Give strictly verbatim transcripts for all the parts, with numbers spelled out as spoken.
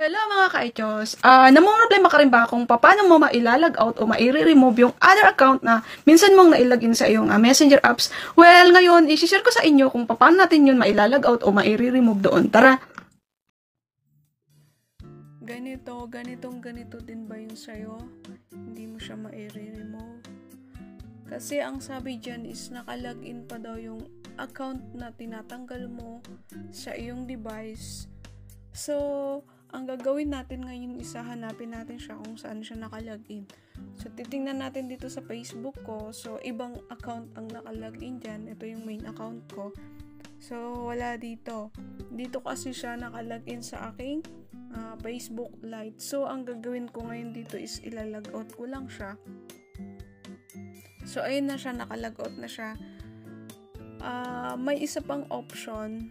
Hello mga ka-etyos! Uh, namumroblema ka rin ba kung paano mo mailalag out o maire-remove yung other account na minsan mong nailagin sa iyong uh, messenger apps? Well, ngayon, isishare ko sa inyo kung paano natin yun mailalag out o maire-remove doon. Tara! Ganito, ganitong ganito din ba yung sa'yo? Hindi mo siya maire-remove? Kasi ang sabi dyan is nakalagin pa daw yung account na tinatanggal mo sa iyong device. So, ang gagawin natin ngayon is hanapin natin siya kung saan siya nakalagin. So, titingnan natin dito sa Facebook ko. So, ibang account ang nakalagin dyan. Ito yung main account ko. So, wala dito. Dito kasi siya nakalagin sa aking uh, Facebook Lite. So, ang gagawin ko ngayon dito is ilalogout ko lang siya. So, ayun na siya. Nakalogout na siya. Uh, may isa pang option.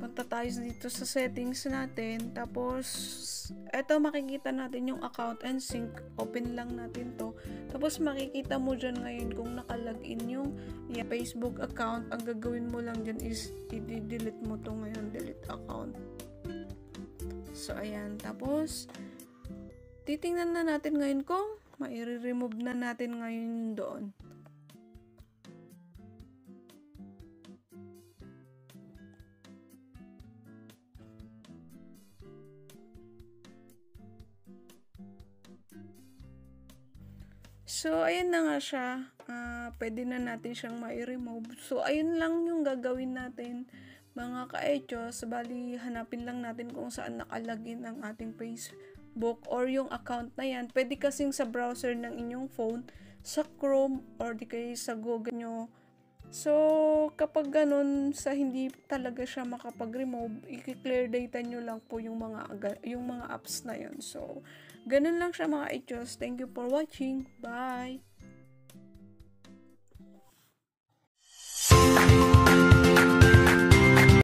Punta tayo dito sa settings natin. Tapos, eto makikita natin yung account and sync. Open lang natin to. Tapos, makikita mo dyan ngayon kung nakalagin yung Facebook account. Ang gagawin mo lang dyan is, i-delete mo to ngayon. Delete account. So, ayan. Tapos, titingnan na natin ngayon kung maire-remove na natin ngayon doon. So, ayan na nga siya. Uh, pwede na natin siyang mai-remove. So, ayun lang yung gagawin natin, mga ka-etyos. Bali, hanapin lang natin kung saan nakalagin ang ating Facebook or yung account na yan. Pwede kasing sa browser ng inyong phone, sa Chrome, or di kayo sa Google nyo. So, kapag ganun, sa hindi talaga siya makapag-remove, i-clear data nyo lang po yung mga, yung mga apps na yun. So, ganun lang siya mga etyos. Thank you for watching. Bye!